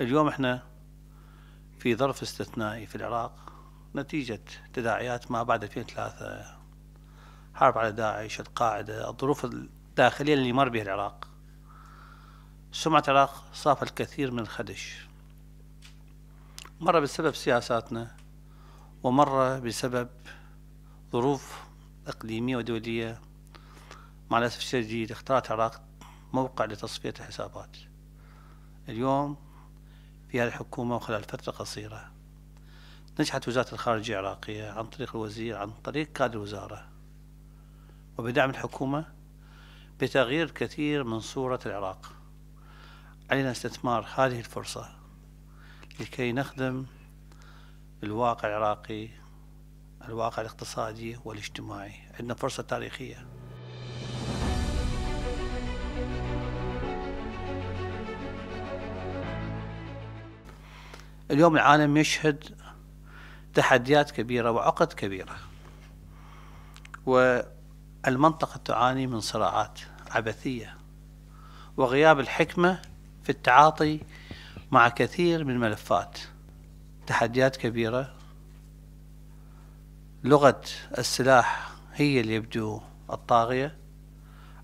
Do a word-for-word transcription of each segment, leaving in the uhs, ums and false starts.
اليوم احنا في ظرف استثنائي في العراق نتيجة تداعيات ما بعد ألفين وثلاثة، حرب على داعش، القاعدة، الظروف الداخلية اللي مر بها العراق. سمعة العراق صاف الكثير من الخدش، مرة بسبب سياساتنا ومرة بسبب ظروف إقليمية ودولية. مع الأسف الشديد اختارت العراق موقع لتصفية الحسابات. اليوم في هذه الحكومة وخلال فترة قصيرة نجحت وزارة الخارجية العراقية عن طريق الوزير، عن طريق كادر الوزارة وبدعم الحكومة، بتغيير كثير من صورة العراق. علينا استثمار هذه الفرصة لكي نخدم الواقع العراقي، الواقع الاقتصادي والاجتماعي. عندنا فرصة تاريخية. اليوم العالم يشهد تحديات كبيرة وعقد كبيرة، والمنطقة تعاني من صراعات عبثية وغياب الحكمة في التعاطي مع كثير من الملفات. تحديات كبيرة، لغة السلاح هي اللي يبدو الطاغية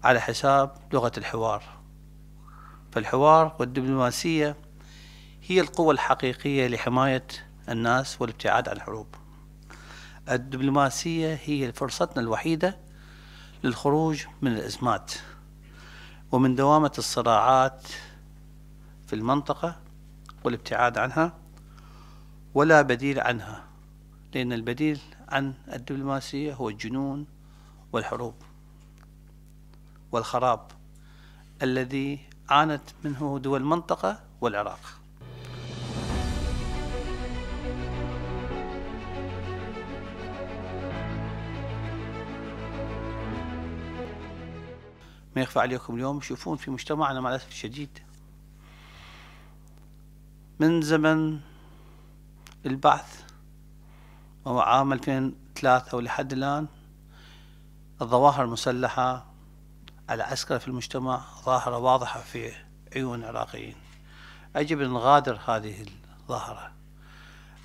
على حساب لغة الحوار، فالحوار والدبلوماسية هي القوة الحقيقية لحماية الناس والابتعاد عن الحروب. الدبلوماسية هي فرصتنا الوحيدة للخروج من الأزمات ومن دوامة الصراعات في المنطقة والابتعاد عنها. ولا بديل عنها، لأن البديل عن الدبلوماسية هو الجنون والحروب والخراب الذي عانت منه دول المنطقة والعراق. ما يخفى عليكم اليوم تشوفون في مجتمعنا مع الأسف الشديد من زمن البعث وهو عام ألفين وثلاثة ولحد الآن الظواهر المسلحة العسكرة في المجتمع ظاهرة واضحة في عيون العراقيين. يجب أن نغادر هذه الظاهرة،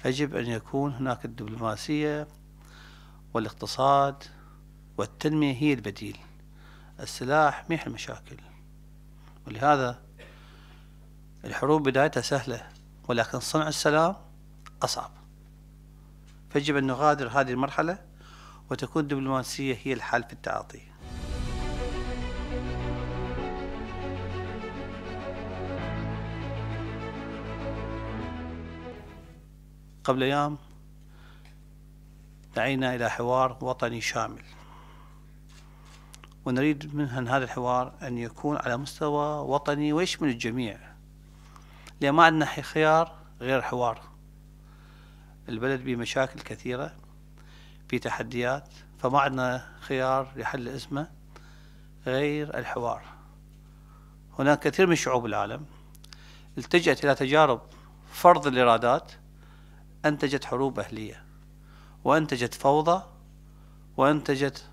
يجب أن يكون هناك الدبلوماسية والاقتصاد والتنمية هي البديل. السلاح ما يحل مشاكل، ولهذا الحروب بدايتها سهلة ولكن صنع السلام أصعب، فيجب أن نغادر هذه المرحلة وتكون الدبلوماسية هي الحل في التعاطي. قبل أيام دعينا إلى حوار وطني شامل، ونريد من هذا الحوار أن يكون على مستوى وطني ويشمل الجميع، لأن ما عندنا خيار غير حوار. البلد بمشاكل كثيرة، في تحديات، فما عندنا خيار لحل أزمة غير الحوار. هناك كثير من شعوب العالم التجأت إلى تجارب فرض الإرادات، أنتجت حروب أهلية وأنتجت فوضى وأنتجت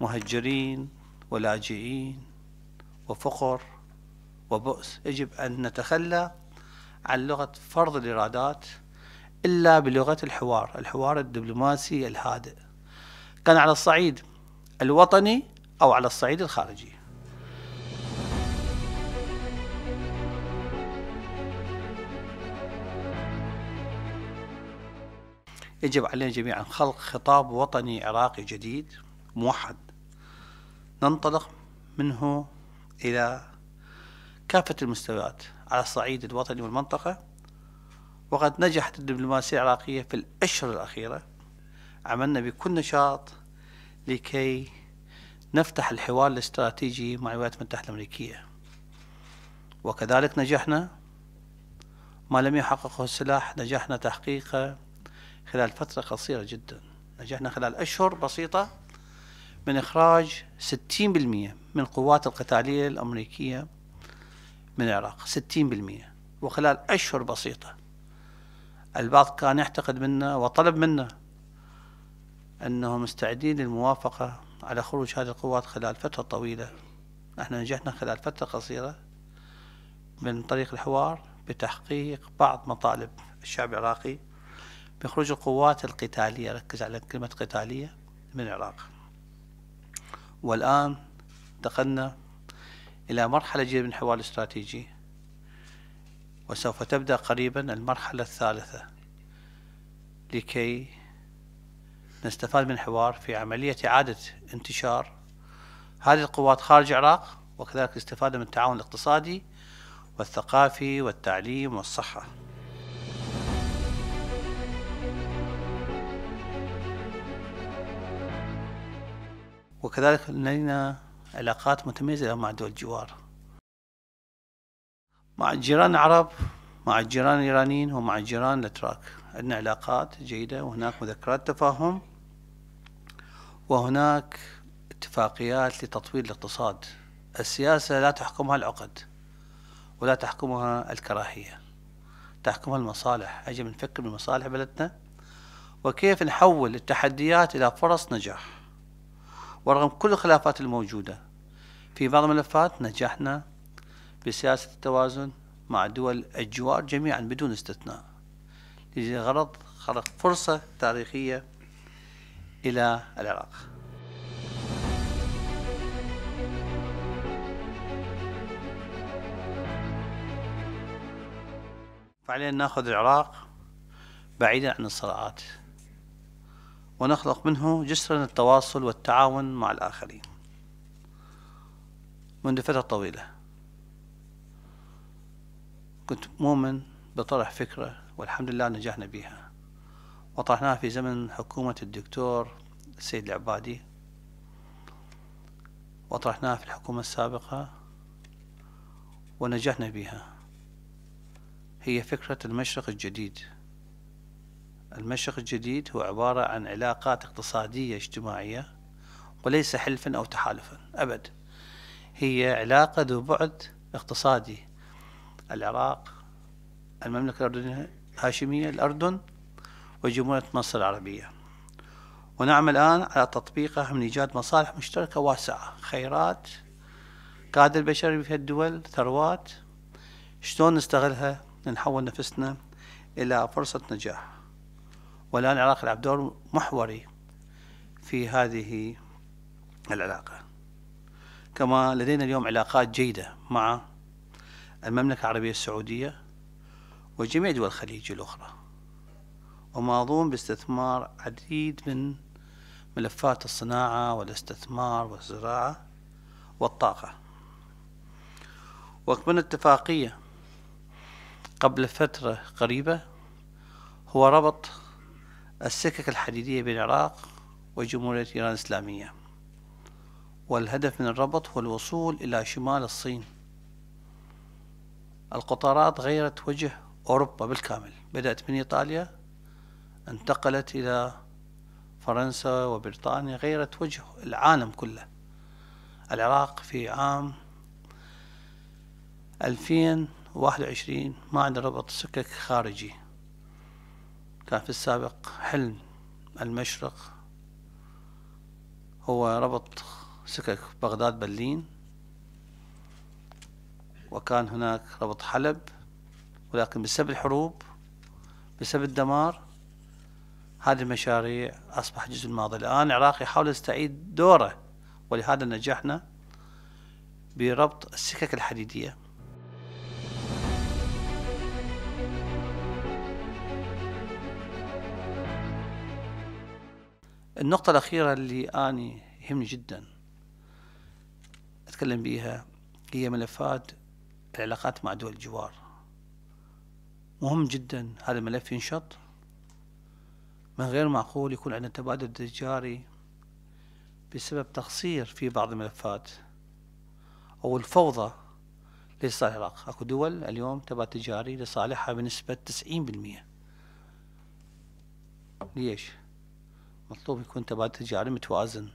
مهجرين ولاجئين وفقر وبؤس. يجب أن نتخلى عن لغة فرض الإرادات إلا بلغة الحوار، الحوار الدبلوماسي الهادئ، كان على الصعيد الوطني أو على الصعيد الخارجي. يجب علينا جميعا خلق خطاب وطني عراقي جديد موحد ننطلق منه إلى كافة المستويات على الصعيد الوطني والمنطقة. وقد نجحت الدبلوماسية العراقية في الأشهر الأخيرة، عملنا بكل نشاط لكي نفتح الحوار الاستراتيجي مع الولايات المتحدة الأمريكية، وكذلك نجحنا ما لم يحققه السلاح، نجحنا تحقيقه خلال فترة قصيرة جدا. نجحنا خلال أشهر بسيطة من إخراج ستين بالمئة من القوات القتالية الأمريكية من العراق، ستين بالمئة وخلال أشهر بسيطة. البعض كان يعتقد منا وطلب منا أنهم مستعدين للموافقة على خروج هذه القوات خلال فترة طويلة. نحن نجحنا خلال فترة قصيرة من طريق الحوار بتحقيق بعض مطالب الشعب العراقي بخروج القوات القتالية، ركز على كلمة قتالية، من العراق. والآن انتقلنا إلى مرحلة جديدة من الحوار الاستراتيجي، وسوف تبدأ قريبا المرحلة الثالثة لكي نستفاد من الحوار في عملية إعادة انتشار هذه القوات خارج العراق، وكذلك الاستفادة من التعاون الاقتصادي والثقافي والتعليم والصحة. وكذلك لدينا علاقات متميزة مع دول الجوار، مع الجيران العرب، مع الجيران الإيرانيين، ومع الجيران الأتراك. عندنا علاقات جيدة، وهناك مذكرات تفاهم، وهناك اتفاقيات لتطوير الاقتصاد. السياسة لا تحكمها العقد ولا تحكمها الكراهية، تحكمها المصالح. يجب أن نفكر بمصالح بلدنا وكيف نحول التحديات إلى فرص نجاح. ورغم كل الخلافات الموجودة في بعض الملفات، نجحنا بسياسة التوازن مع دول الجوار جميعا بدون استثناء، لغرض خلق فرصة تاريخية إلى العراق. فعلينا نأخذ العراق بعيدا عن الصراعات، ونخلق منه جسرا التواصل والتعاون مع الآخرين. منذ فترة طويلة كنت مؤمن بطرح فكرة، والحمد لله نجحنا بها، وطرحناها في زمن حكومة الدكتور السيد العبادي، وطرحناها في الحكومة السابقة ونجحنا بها. هي فكرة المشرق الجديد. المشرق الجديد هو عبارة عن علاقات اقتصادية اجتماعية، وليس حلفا أو تحالفا أبد. هي علاقة ذو بعد اقتصادي. العراق، المملكة الأردنية الهاشمية، الأردن، وجمهورية مصر العربية، ونعمل الآن على تطبيقها من إيجاد مصالح مشتركة واسعة، خيرات، قادة البشري في الدول، ثروات، شلون نستغلها لنحول نفسنا إلى فرصة نجاح. والآن العراق يلعب دور محوري في هذه العلاقة. كما لدينا اليوم علاقات جيدة مع المملكة العربية السعودية وجميع دول الخليج الأخرى، وماضون باستثمار عديد من ملفات الصناعة والاستثمار والزراعة والطاقة. وأكملنا اتفاقية قبل فترة قريبة، هو ربط السكك الحديدية بين العراق وجمهورية إيران الإسلامية، والهدف من الربط هو الوصول إلى شمال الصين. القطارات غيرت وجه أوروبا بالكامل، بدأت من إيطاليا، انتقلت إلى فرنسا وبريطانيا، غيرت وجه العالم كله. العراق في عام ألفين وواحد وعشرين ما عنده ربط سكك خارجي. كان في السابق حلم المشرق هو ربط سكك بغداد برلين، وكان هناك ربط حلب، ولكن بسبب الحروب، بسبب الدمار، هذه المشاريع أصبحت جزء الماضي. الآن العراق يحاول يستعيد دوره، ولهذا نجحنا بربط السكك الحديدية. النقطة الأخيرة اللي أني يهمني جدا أتكلم بيها هي ملفات العلاقات مع دول الجوار. مهم جدا هذا الملف ينشط. من غير معقول يكون عندنا تبادل تجاري بسبب تقصير في بعض الملفات أو الفوضى لصالح العراق. أكو دول اليوم تبادل تجاري لصالحها بنسبة تسعين بالمئة. ليش؟ مطلوب يكون تبادل تجاري متوازن،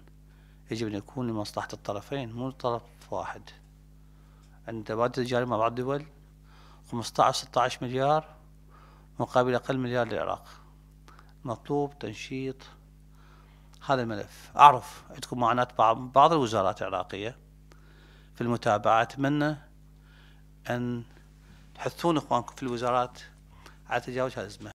يجب أن يكون لمصلحة الطرفين مو طرف واحد. عندنا تبادل تجاري مع بعض الدول خمسة عشر ستة عشر مليار مقابل أقل مليار للعراق. مطلوب تنشيط هذا الملف. أعرف عندكم معاناة بعض الوزارات العراقية في المتابعة، أتمنى أن حثون اخوانكم في الوزارات على تجاوز هذه الازمه.